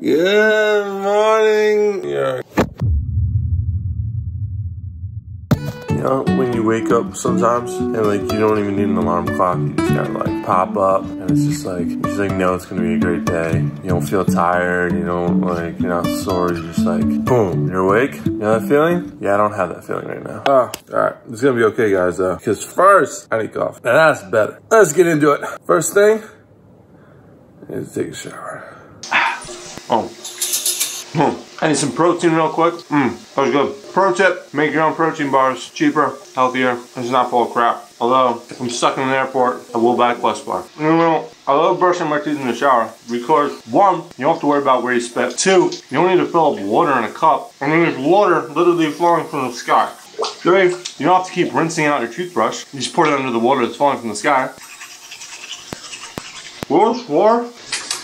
Good morning. Yeah. You know, when you wake up sometimes and like you don't even need an alarm clock, you just gotta like pop up and it's just like, you just like know it's gonna be a great day. You don't feel tired, you don't like, you're not sore, you're just like, boom, you're awake. You know that feeling? Yeah, I don't have that feeling right now. Oh, all right, it's gonna be okay guys though, because first I need coffee and that's better. Let's get into it. First thing is take a shower. I need some protein real quick. That was good. Pro tip, make your own protein bars. Cheaper, healthier, it's not full of crap. Although, if I'm stuck in an airport, I will buy a Quest bar. You know, I love brushing my teeth in the shower because one, you don't have to worry about where you spit. Two, you don't need to fill up water in a cup. I mean, there's water literally flowing from the sky. Three, you don't have to keep rinsing out your toothbrush. You just pour it under the water that's falling from the sky.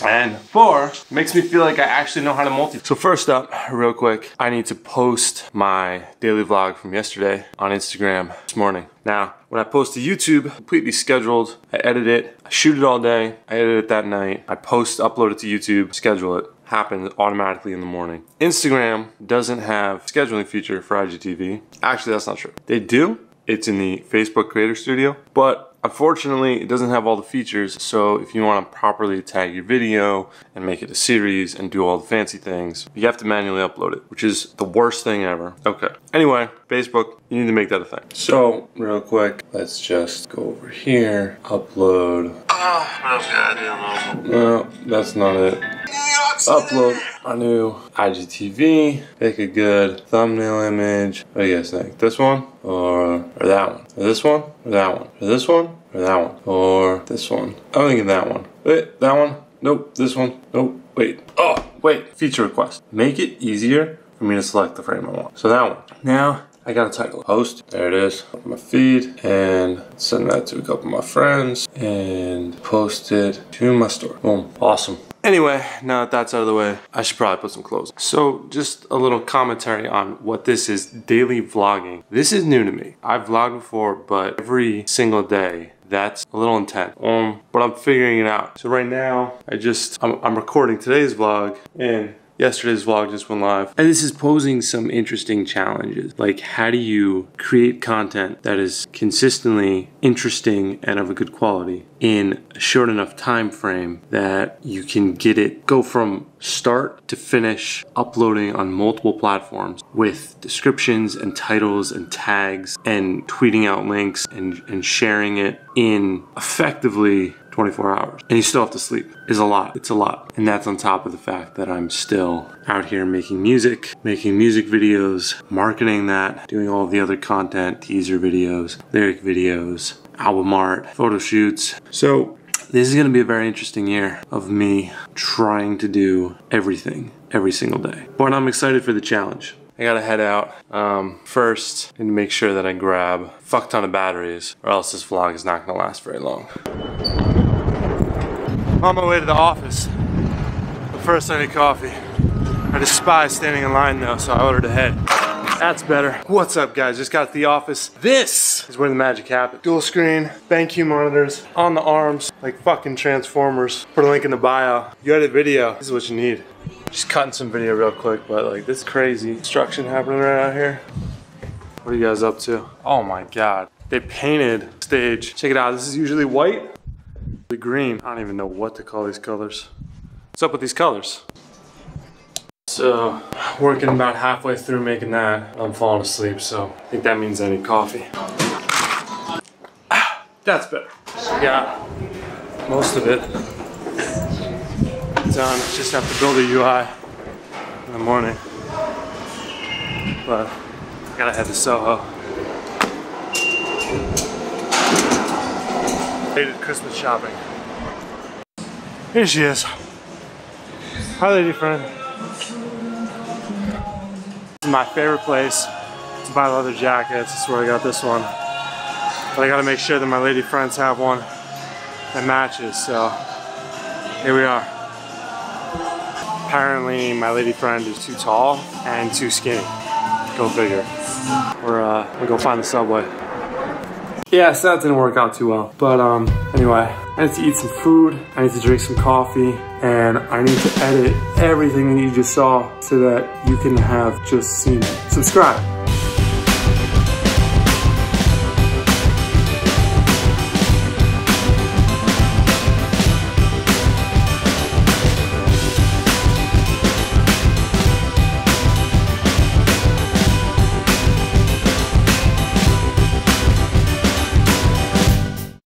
And four, makes me feel like I actually know how to multitask. So first up, real quick, I need to post my daily vlog from yesterday on Instagram this morning. Now, when I post to YouTube, completely scheduled, I edit it, I shoot it all day, I edit it that night, I post, upload it to YouTube, schedule it. Happens automatically in the morning. Instagram doesn't have scheduling feature for IGTV. Actually, that's not true. They do. It's in the Facebook Creator Studio, but unfortunately, it doesn't have all the features, so if you want to properly tag your video and make it a series and do all the fancy things, you have to manually upload it, which is the worst thing ever. Okay. Anyway, Facebook, you need to make that a thing. So, real quick, let's just go over here, upload. No, that's not it. Upload a new IGTV, make a good thumbnail image. What do you guys think? This one or that one? Or this one or that one? Or this one or that one? Or this one? I'm thinking that one. Wait, that one? Nope. This one? Nope. Wait. Oh, wait. Feature request. Make it easier for me to select the frame I want. So that one. Now, I got a title. Post. There it is. Open my feed and send that to a couple of my friends and post it to my store. Boom. Awesome. Anyway, now that that's out of the way, I should probably put some clothes on. So just a little commentary on what this is, daily vlogging. This is new to me. I've vlogged before, but every single day, that's a little intense. But I'm figuring it out. So right now, I'm recording today's vlog and yesterday's vlog just went live. And this is posing some interesting challenges. Like, how do you create content that is consistently interesting and of a good quality in a short enough time frame that you can get it, go from start to finish, uploading on multiple platforms with descriptions and titles and tags and tweeting out links and sharing it in effectively 24 hours, and you still have to sleep. It's a lot. And that's on top of the fact that I'm still out here making music videos, marketing that, doing all the other content, teaser videos, lyric videos, album art, photo shoots. So this is gonna be a very interesting year of me trying to do everything every single day. But I'm excited for the challenge. I gotta head out. First, I need to make sure that I grab a fuck ton of batteries or else this vlog is not gonna last very long. On my way to the office, but first I need coffee. I despise standing in line though, so I ordered ahead. That's better. What's up guys, just got to the office. This is where the magic happened. Dual screen, BenQ monitors, on the arms, like fucking Transformers. Put a link in the bio. You edit video, this is what you need. Just cutting some video real quick, but like this crazy construction happening right out here. What are you guys up to? Oh my God. They painted stage. Check it out, this is usually white. The green, I don't even know what to call these colors. What's up with these colors? So, working about halfway through making that, I'm falling asleep, so I think that means I need coffee. That's better. So got most of it done. Just have to build a UI in the morning. But I gotta head to Soho. Christmas shopping. Here she is. Hi lady friend. This is my favorite place to buy leather jackets. That's where I got this one. But I gotta make sure that my lady friends have one that matches, so here we are. Apparently my lady friend is too tall and too skinny. Go figure. We'll go find the subway. Yeah, so that didn't work out too well, but anyway, I need to eat some food, I need to drink some coffee, and I need to edit everything that you just saw so that you can have just seen it. Subscribe.